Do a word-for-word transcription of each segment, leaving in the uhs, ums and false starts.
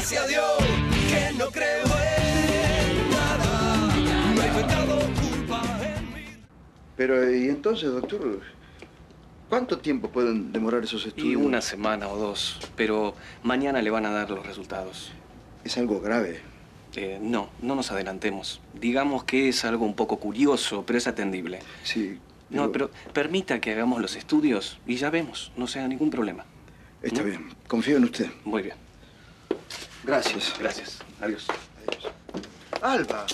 gracias a Dios que no creo en nada. No he pecado, culpa en mí. Pero, ¿y entonces, doctor? ¿Cuánto tiempo pueden demorar esos estudios? Y una semana o dos, pero mañana le van a dar los resultados. ¿Es algo grave? Eh, no, no nos adelantemos. Digamos que es algo un poco curioso, pero es atendible. Sí. Pero... No, pero permita que hagamos los estudios y ya vemos, no sea ningún problema. Está ¿Mm? bien, confío en usted. Muy bien. Gracias. Gracias. Adiós. Adiós. Alba.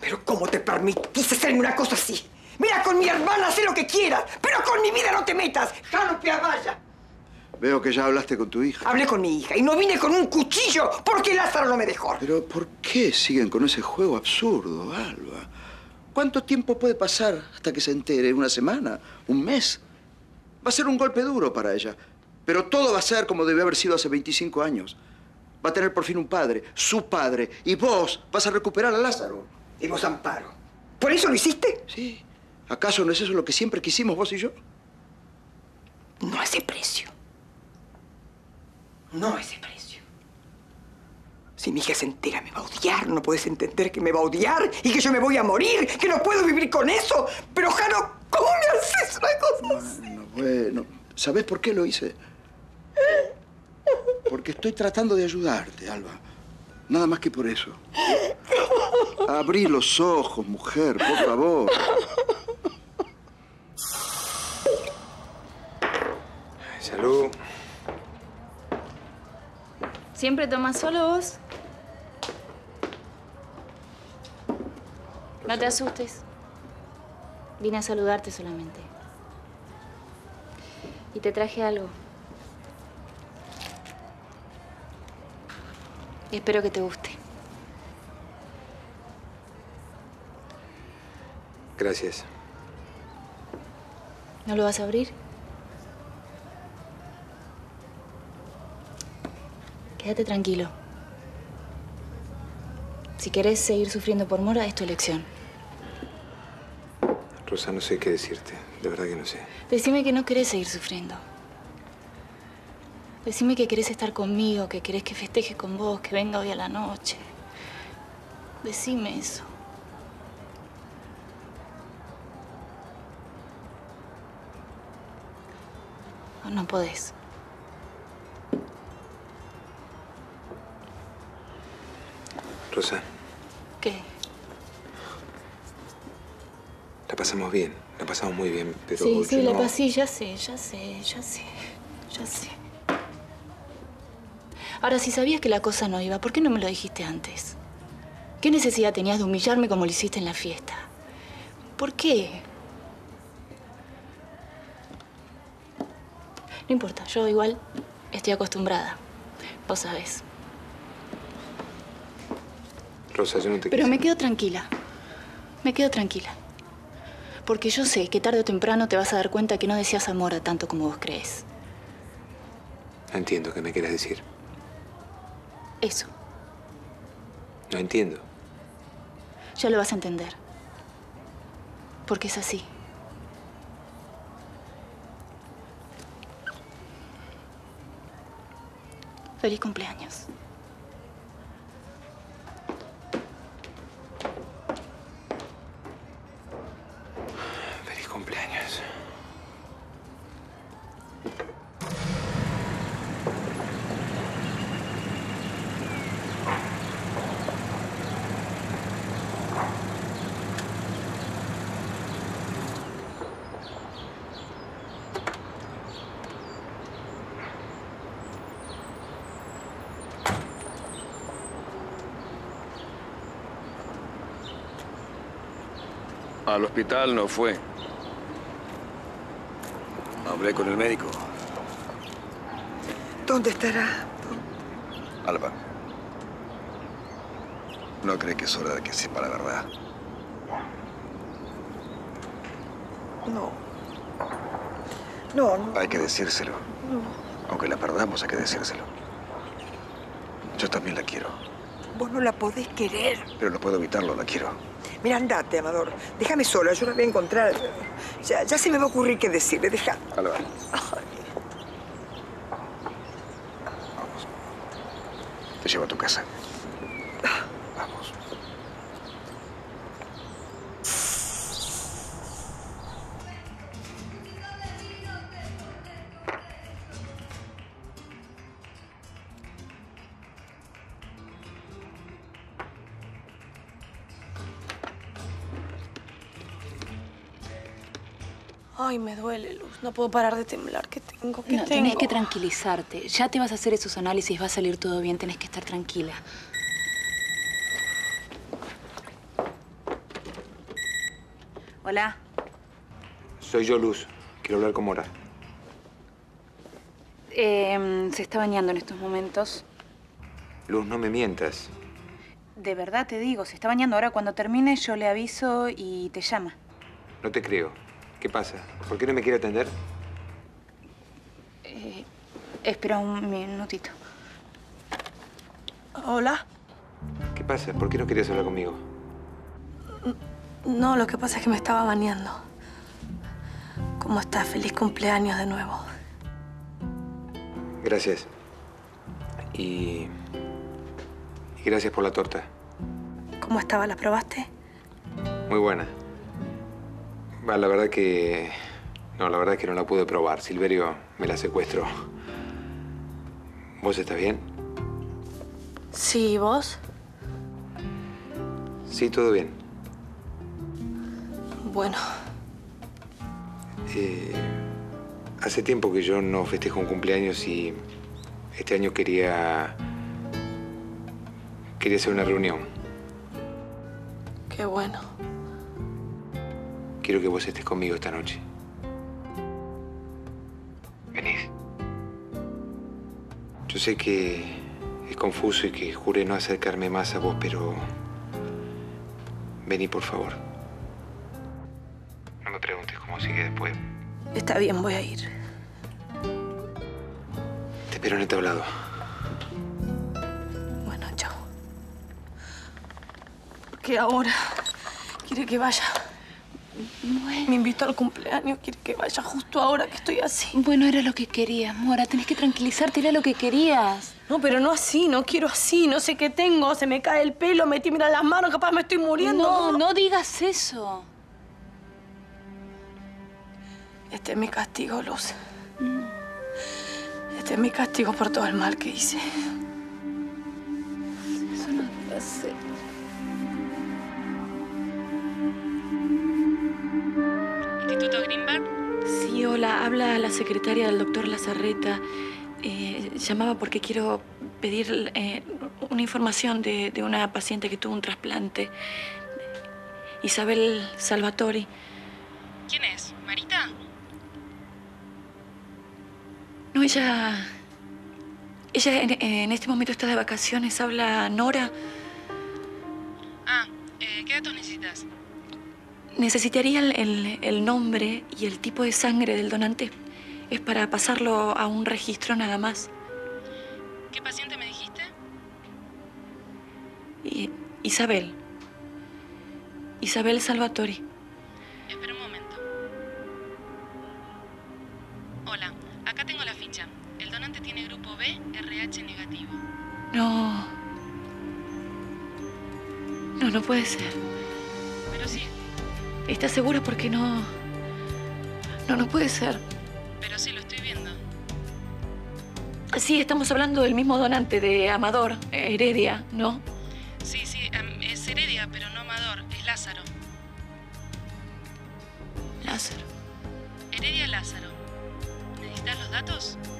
Pero ¿cómo te permitís hacerme una cosa así? Mira, con mi hermana haz lo que quieras, pero con mi vida no te metas. ¡Jalope a vaya! Veo que ya hablaste con tu hija. Hablé con mi hija y no vine con un cuchillo porque Lázaro no me dejó. Pero ¿por qué siguen con ese juego absurdo, Alba? ¿Cuánto tiempo puede pasar hasta que se entere? ¿Una semana? ¿Un mes? Va a ser un golpe duro para ella, pero todo va a ser como debió haber sido hace veinticinco años. Va a tener por fin un padre, su padre, y vos vas a recuperar a Lázaro. Y vos, Amparo. ¿Por eso lo hiciste? Sí. ¿Acaso no es eso lo que siempre quisimos vos y yo? No a ese precio. No a ese precio. Si mi hija se entera, me va a odiar. No podés entender que me va a odiar y que yo me voy a morir, que no puedo vivir con eso. Pero, Jano, ¿cómo me haces una cosa así? Bueno, bueno. ¿Sabés por qué lo hice? Porque estoy tratando de ayudarte, Alba. Nada más que por eso. Abrí los ojos, mujer, por favor. Salud. ¿Siempre tomas solo vos? No te asustes. Vine a saludarte solamente. Y te traje algo. Y espero que te guste. Gracias. ¿No lo vas a abrir? Quédate tranquilo. Si querés seguir sufriendo por Mora, es tu elección. Rosa, no sé qué decirte. De verdad que no sé. Decime que no querés seguir sufriendo. Decime que querés estar conmigo, que querés que festeje con vos, que venga hoy a la noche. Decime eso. O no podés. Rosa. ¿Qué? La pasamos bien, la pasamos muy bien, pero... Sí, sí, no... la pasé, ya sé, ya sé, ya sé, ya sé. Ahora, si sabías que la cosa no iba, ¿por qué no me lo dijiste antes? ¿Qué necesidad tenías de humillarme como lo hiciste en la fiesta? ¿Por qué? No importa, yo igual estoy acostumbrada. Vos sabés. Rosa, yo no te... Pero quise. Me quedo tranquila. Me quedo tranquila. Porque yo sé que tarde o temprano te vas a dar cuenta que no deseas amor a tanto como vos crees. No entiendo qué me quieres decir. Eso. No entiendo. Ya lo vas a entender. Porque es así. Feliz cumpleaños. Al hospital no fue. Hablé con el médico. ¿Dónde estará? ¿Dónde? Alba. ¿No cree que es hora de que sepa la verdad? No. No, no. Hay que decírselo. No. Aunque la perdamos, hay que decírselo. Yo también la quiero. Vos no la podés querer. Pero no puedo evitarlo, la quiero. Mira, andate, Amador. Déjame sola, yo la voy a encontrar. Ya, ya se me va a ocurrir qué decirle, dejá. Alba. Vamos. Te llevo a tu casa. Vamos. Ay, me duele, Luz. No puedo parar de temblar. ¿Qué tengo? ¿Qué no, tengo? Tenés que tranquilizarte. Ya te vas a hacer esos análisis, va a salir todo bien. Tenés que estar tranquila. Hola. Soy yo, Luz. Quiero hablar con Mora. Eh, se está bañando en estos momentos. Luz, no me mientas. De verdad te digo, se está bañando. Ahora cuando termine yo le aviso y te llama. No te creo. ¿Qué pasa? ¿Por qué no me quiere atender? Eh, espera un minutito. ¿Hola? ¿Qué pasa? ¿Por qué no querías hablar conmigo? No, lo que pasa es que me estaba bañando. ¿Cómo estás? Feliz cumpleaños de nuevo. Gracias. Y... y gracias por la torta. ¿Cómo estaba? ¿La probaste? Muy buena. La verdad que... No, la verdad que no la pude probar. Silverio me la secuestró. ¿Vos estás bien? Sí, ¿y vos? Sí, todo bien. Bueno. Eh, hace tiempo que yo no festejo un cumpleaños y... este año quería... quería hacer una reunión. Qué bueno. Quiero que vos estés conmigo esta noche. ¿Venís? Yo sé que es confuso y que juré no acercarme más a vos, pero... vení, por favor. No me preguntes cómo sigue después. Está bien, voy a ir. Te espero en el tablado. Bueno, chao. ¿Qué ahora? ¿Quiere que vaya? Bueno. Me invitó al cumpleaños, quiere que vaya justo ahora que estoy así. Bueno, era lo que querías, Mora. Tenés que tranquilizarte, era lo que querías. No, pero no así, no quiero así. No sé qué tengo, se me cae el pelo, me tiemblan las manos, capaz me estoy muriendo. No, no digas eso. Este es mi castigo, Luz. Mm. Este es mi castigo por todo el mal que hice. Eso no te hace. Sí, hola. Habla la secretaria del doctor Lazarreta. Eh, llamaba porque quiero pedir eh, una información de, de una paciente que tuvo un trasplante. Isabel Salvatori. ¿Quién es? ¿Marita? No, ella... Ella en, en este momento está de vacaciones. Habla Nora. Ah, eh, ¿qué datos necesitas? Necesitaría el, el, el nombre y el tipo de sangre del donante. Es para pasarlo a un registro nada más. ¿Qué paciente me dijiste? I, Isabel. Isabel Salvatori. Espera un momento. Hola, acá tengo la ficha. El donante tiene grupo B, R H negativo. No. No, no puede ser. Pero sí. ¿Estás segura? Porque no... No, no puede ser. Pero sí, lo estoy viendo. Sí, estamos hablando del mismo donante, de Amador Heredia, ¿no? Sí, sí, es Heredia, pero no Amador, es Lázaro. Lázaro. Heredia Lázaro. ¿Necesitas los datos?